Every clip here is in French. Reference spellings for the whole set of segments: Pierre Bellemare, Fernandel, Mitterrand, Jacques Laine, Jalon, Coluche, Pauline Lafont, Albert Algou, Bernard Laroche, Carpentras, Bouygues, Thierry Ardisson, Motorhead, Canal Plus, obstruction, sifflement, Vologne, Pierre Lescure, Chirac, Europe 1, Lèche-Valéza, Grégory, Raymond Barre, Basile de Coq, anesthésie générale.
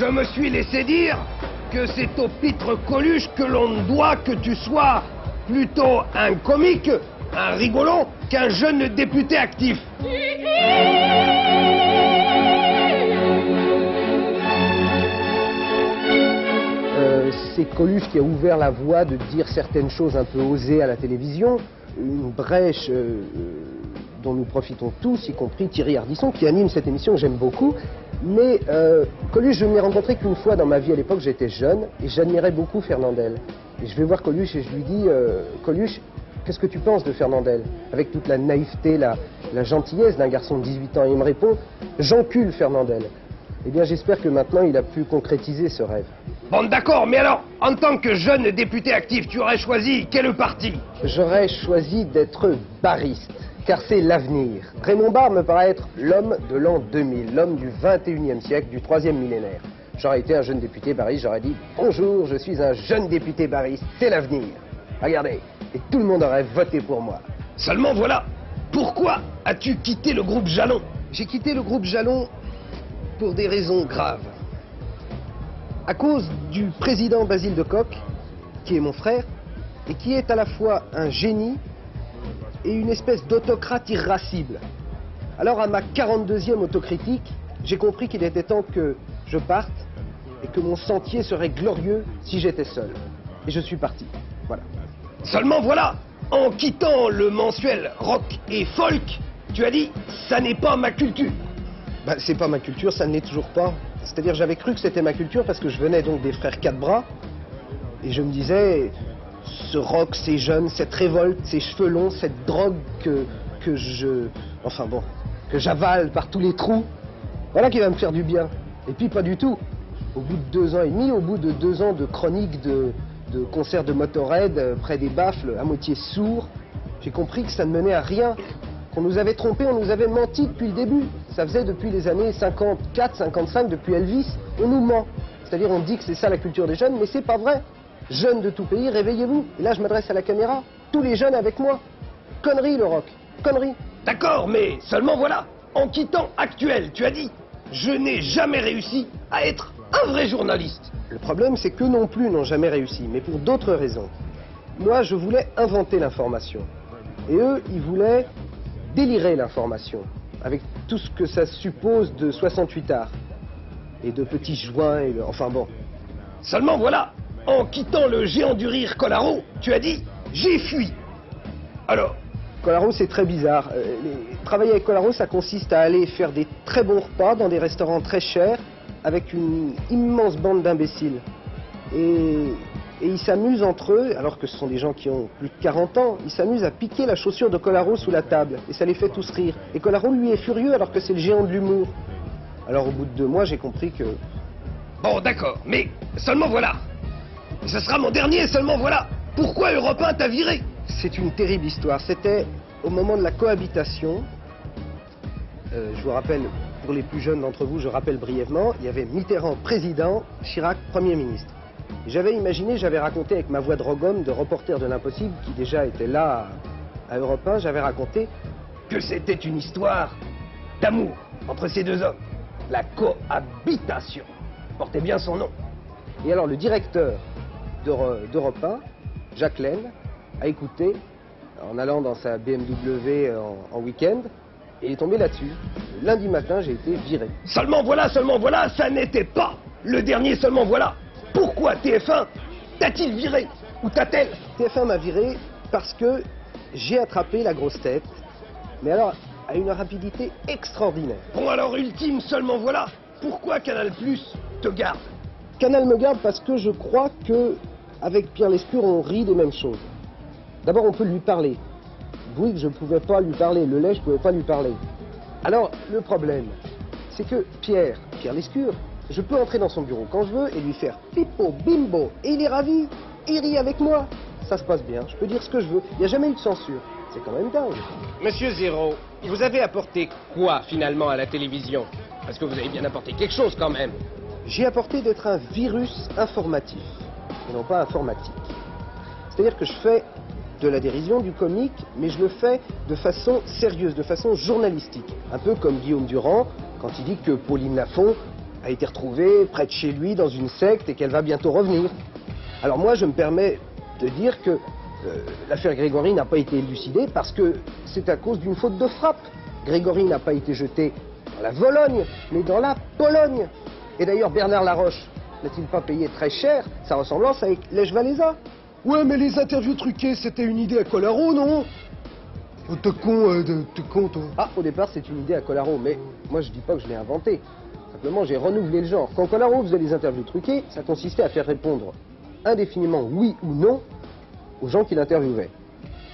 Je me suis laissé dire que c'est au pitre Coluche que l'on ne doit que tu sois plutôt un comique, un rigolon, qu'un jeune député actif. C'est Coluche qui a ouvert la voie de dire certaines choses un peu osées à la télévision, une brèche dont nous profitons tous, y compris Thierry Ardisson, qui anime cette émission que j'aime beaucoup. Mais Coluche, je ne l'ai rencontré qu'une fois dans ma vie à l'époque, j'étais jeune, et j'admirais beaucoup Fernandel. Et je vais voir Coluche et je lui dis, Coluche, qu'est-ce que tu penses de Fernandel? Avec toute la naïveté, la gentillesse d'un garçon de 18 ans. Et il me répond, j'encule Fernandel. Eh bien, j'espère que maintenant, il a pu concrétiser ce rêve. Bon, d'accord, mais alors, en tant que jeune député actif, tu aurais choisi quel parti? J'aurais choisi d'être barriste, car c'est l'avenir. Raymond Barre me paraît être l'homme de l'an 2000, l'homme du 21e siècle, du 3e millénaire. J'aurais été un jeune député barriste, j'aurais dit, bonjour, je suis un jeune député barriste, c'est l'avenir. Regardez, et tout le monde aurait voté pour moi. Seulement, voilà, pourquoi as-tu quitté le groupe Jalon? J'ai quitté le groupe Jalon pour des raisons graves. À cause du président Basile de Coq, qui est mon frère, et qui est à la fois un génie et une espèce d'autocrate irascible. Alors à ma 42e autocritique, j'ai compris qu'il était temps que je parte et que mon sentier serait glorieux si j'étais seul. Et je suis parti. Voilà. Seulement voilà, en quittant le mensuel rock et folk, tu as dit « ça n'est pas ma culture ». Ben, c'est pas ma culture, ça ne l'est toujours pas. C'est-à-dire, j'avais cru que c'était ma culture parce que je venais donc des frères Quatre Bras. Et je me disais, ce rock, ces jeunes, cette révolte, ces cheveux longs, cette drogue que j'avale par tous les trous, voilà qui va me faire du bien. Et puis pas du tout. Au bout de 2 ans et demi, au bout de 2 ans de chronique de concerts de Motorhead, près des baffles, à moitié sourd, j'ai compris que ça ne menait à rien. Qu'on nous avait trompés, on nous avait menti depuis le début. Ça faisait depuis les années 54, 55, depuis Elvis, on nous ment. C'est-à-dire on dit que c'est ça la culture des jeunes, mais c'est pas vrai. Jeunes de tout pays, réveillez-vous. Et là je m'adresse à la caméra, tous les jeunes avec moi. Connerie le rock, connerie. D'accord, mais seulement voilà, en quittant Actuel, tu as dit, je n'ai jamais réussi à être un vrai journaliste. Le problème c'est que non plus n'ont jamais réussi, mais pour d'autres raisons. Moi je voulais inventer l'information. Et eux, ils voulaient délirer l'information, avec tout ce que ça suppose de 68 arts, et de petits joints, et Seulement voilà, en quittant le géant du rire Collaro, tu as dit, j'ai fui. Alors Collaro, c'est très bizarre. Travailler avec Collaro, ça consiste à aller faire des très bons repas dans des restaurants très chers, avec une immense bande d'imbéciles. Et ils s'amusent entre eux, alors que ce sont des gens qui ont plus de 40 ans, ils s'amusent à piquer la chaussure de Collaro sous la table, et ça les fait tous rire. Et Collaro, lui, est furieux, alors que c'est le géant de l'humour. Alors au bout de 2 mois, j'ai compris que... Bon, d'accord, mais seulement voilà. Et ce sera mon dernier, seulement voilà. Pourquoi Europe 1 t'a viré? C'est une terrible histoire. C'était au moment de la cohabitation. Je vous rappelle, pour les plus jeunes d'entre vous, je rappelle brièvement, il y avait Mitterrand président, Chirac premier ministre. J'avais imaginé, j'avais raconté avec ma voix de Rogom, de reporter de l'impossible, qui déjà était là à Europe 1, j'avais raconté que c'était une histoire d'amour entre ces 2 hommes. La cohabitation portait bien son nom. Et alors le directeur d'Europe 1, Jacques Laine, a écouté en allant dans sa BMW en week-end, et il est tombé là-dessus. Lundi matin, j'ai été viré. Seulement voilà, ça n'était pas le dernier seulement voilà. Pourquoi TF1 t'a-t-il viré? Ou t'a-t-elle? TF1 m'a viré parce que j'ai attrapé la grosse tête, mais alors à une rapidité extraordinaire. Bon alors ultime, seulement voilà, pourquoi Canal Plus te garde? Canal me garde parce que je crois que avec Pierre Lescure on rit des mêmes choses. D'abord on peut lui parler. Bouygues, je ne pouvais pas lui parler, le Lèche, je ne pouvais pas lui parler. Alors le problème, c'est que Pierre Lescure, je peux entrer dans son bureau quand je veux et lui faire pipo, bimbo, et il est ravi, il rit avec moi. Ça se passe bien, je peux dire ce que je veux, il n'y a jamais eu de censure. C'est quand même dingue. Monsieur Zéro, vous avez apporté quoi finalement à la télévision? Parce que vous avez bien apporté quelque chose quand même. J'ai apporté d'être un virus informatif, et non pas informatique. C'est-à-dire que je fais de la dérision, du comique, mais je le fais de façon sérieuse, de façon journalistique. Un peu comme Guillaume Durand, quand il dit que Pauline Lafont a été retrouvée près de chez lui dans une secte et qu'elle va bientôt revenir. Alors moi, je me permets de dire que l'affaire Grégory n'a pas été élucidée parce que c'est à cause d'une faute de frappe. Grégory n'a pas été jeté dans la Vologne, mais dans la Pologne. Et d'ailleurs, Bernard Laroche n'a-t-il pas payé très cher sa ressemblance avec Lèche-Valéza? Ouais, mais les interviews truquées, c'était une idée à Collaro, non? T'es con, toi. Ah, au départ, c'est une idée à Collaro, mais moi, je dis pas que je l'ai inventée. Simplement, j'ai renouvelé le genre. Quand Collaro faisait des interviews truquées, ça consistait à faire répondre indéfiniment oui ou non aux gens qu'il interviewait.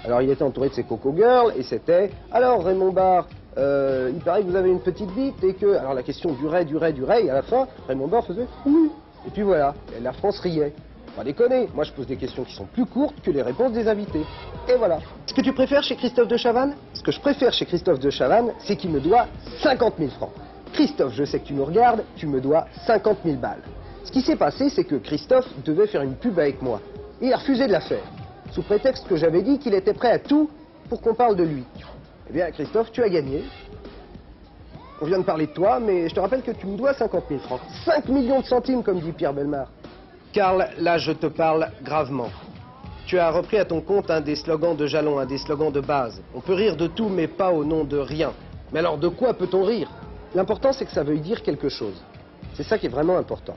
Alors, il était entouré de ses coco girls, et c'était... Alors, Raymond Barre, il paraît que vous avez une petite bite, et que... Alors, la question durait, et à la fin, Raymond Barre faisait oui. Et puis voilà, et la France riait. Pas déconner, moi je pose des questions qui sont plus courtes que les réponses des invités. Et voilà. Ce que tu préfères chez Christophe Dechavanne? Ce que je préfère chez Christophe Dechavanne, c'est qu'il me doit 50 000 francs. Christophe, je sais que tu me regardes, tu me dois 50 000 balles. Ce qui s'est passé, c'est que Christophe devait faire une pub avec moi. Et il a refusé de la faire, sous prétexte que j'avais dit qu'il était prêt à tout pour qu'on parle de lui. Eh bien Christophe, tu as gagné. On vient de parler de toi, mais je te rappelle que tu me dois 50 000 francs. 5 millions de centimes, comme dit Pierre Bellemare. Karl, là je te parle gravement. Tu as repris à ton compte un des slogans de Jalon, un des slogans de base. On peut rire de tout, mais pas au nom de rien. Mais alors de quoi peut-on rire? L'important, c'est que ça veuille dire quelque chose. C'est ça qui est vraiment important.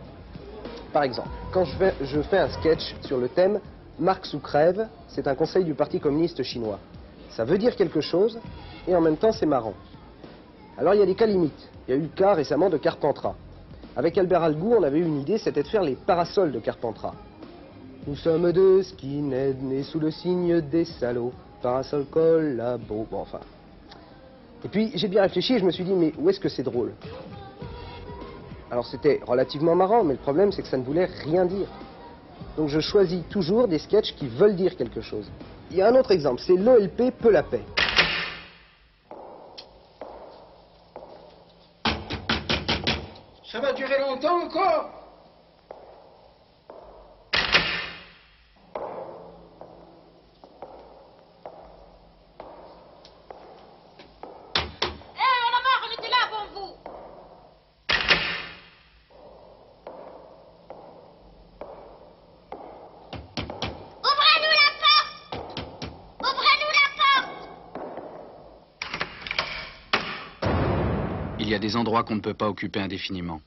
Par exemple, quand je fais un sketch sur le thème « Marx ou crève », c'est un conseil du Parti communiste chinois. Ça veut dire quelque chose, et en même temps, c'est marrant. Alors il y a des cas limites. Il y a eu le cas récemment de Carpentras. Avec Albert Algou, on avait eu une idée, c'était de faire les parasols de Carpentras. Nous sommes deux skinheads nés sous le signe des salauds, parasol collabo, bon enfin. Et puis j'ai bien réfléchi et je me suis dit, mais où est-ce que c'est drôle? Alors c'était relativement marrant, mais le problème c'est que ça ne voulait rien dire. Donc je choisis toujours des sketchs qui veulent dire quelque chose. Il y a un autre exemple, c'est l'OLP peut la paix. Ça va durer longtemps encore? Hé, on a marre, on était là avant vous. Ouvrez-nous la porte! Ouvrez-nous la porte! Il y a des endroits qu'on ne peut pas occuper indéfiniment.